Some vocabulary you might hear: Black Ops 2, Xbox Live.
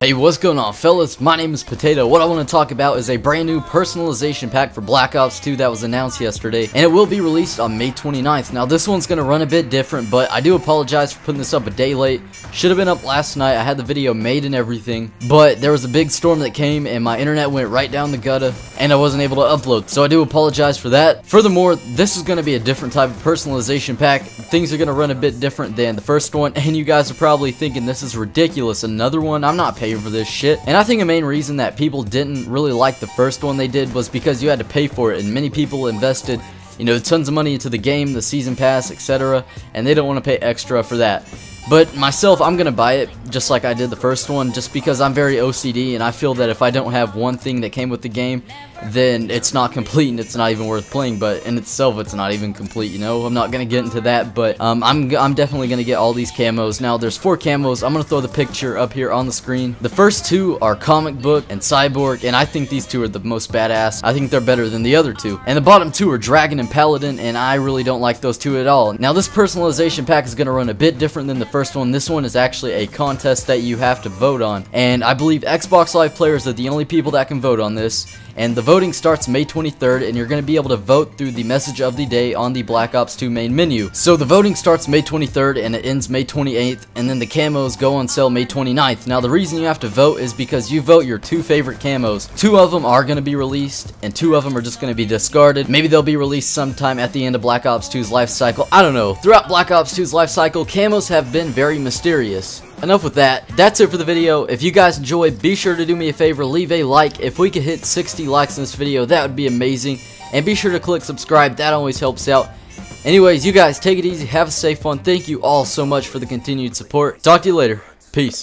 Hey, what's going on, fellas? My name is Potato. What I want to talk about is a brand new personalization pack for Black Ops 2 that was announced yesterday, and it will be released on May 29th. Now, this one's going to run a bit different, but I do apologize for putting this up a day late. Should have been up last night. I had the video made and everything, but there was a big storm that came, and my internet went right down the gutter, and I wasn't able to upload, so I do apologize for that. Furthermore, this is going to be a different type of personalization pack. Things are going to run a bit different than the first one, and you guys are probably thinking, this is ridiculous. Another one? I'm not paying for this shit. And I think a main reason that people didn't really like the first one they did was because you had to pay for it, and many people invested, you know, tons of money into the game, the season pass, etc., and they don't want to pay extra for that. But myself, I'm gonna buy it just like I did the first one, just because I'm very OCD and I feel that if I don't have one thing that came with the game, then it's not complete and it's not even worth playing. But in itself, it's not even complete, you know. I'm not gonna get into that, but I'm definitely gonna get all these camos. Now, there's 4 camos. I'm gonna throw the picture up here on the screen. The first 2 are Comic Book and Cyborg, and I think these 2 are the most badass. I think they're better than the other 2. And the bottom 2 are Dragon and Paladin, and I really don't like those 2 at all. Now, this personalization pack is gonna run a bit different than the first one. This one is actually a contest that you have to vote on, and I believe Xbox Live players are the only people that can vote on this, and the voting starts May 23rd, and you're going to be able to vote through the message of the day on the Black Ops 2 main menu. So the voting starts May 23rd and it ends May 28th, and then the camos go on sale May 29th. Now, the reason you have to vote is because you vote your 2 favorite camos. 2 of them are going to be released, and 2 of them are just going to be discarded. Maybe they'll be released sometime at the end of Black Ops 2's life cycle. I don't know. Throughout Black Ops 2's life cycle, camos have been very mysterious. Enough with that. That's it for the video. If you guys enjoyed, be sure to do me a favor, leave a like. If we could hit 60 likes in this video, that would be amazing. And be sure to click subscribe, that always helps out. Anyways, you guys take it easy, have a safe one. Thank you all so much for the continued support. Talk to you later. Peace.